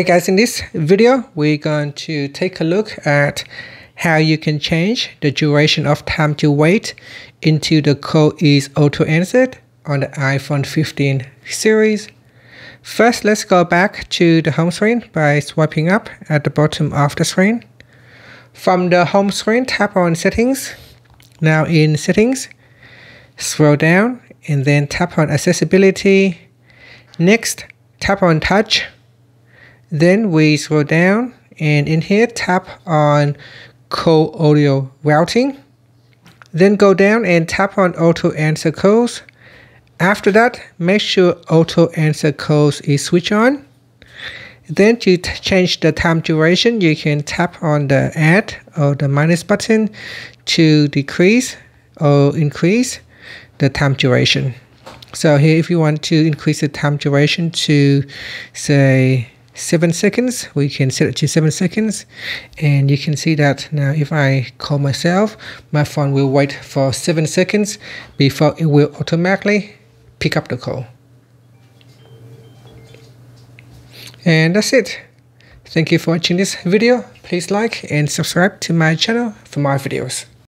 Hey guys, in this video, we're going to take a look at how you can change the duration of time to wait into the CodeEase Auto Answer on the iPhone 15 series. First, let's go back to the home screen by swiping up at the bottom of the screen. From the home screen, tap on Settings. Now in Settings, scroll down and then tap on Accessibility. Next, tap on Touch. Then we scroll down and in here tap on Code Audio Routing. Then go down and tap on Auto Answer Codes. After that, make sure Auto Answer Codes is switched on. Then to change the time duration, you can tap on the add or the minus button to decrease or increase the time duration. So here, if you want to increase the time duration to say 7 seconds, we can set it to 7 seconds, and you can see that now if I call myself, my phone will wait for 7 seconds before it will automatically pick up the call. And that's it. Thank you for watching this video. Please like and subscribe to my channel for more videos.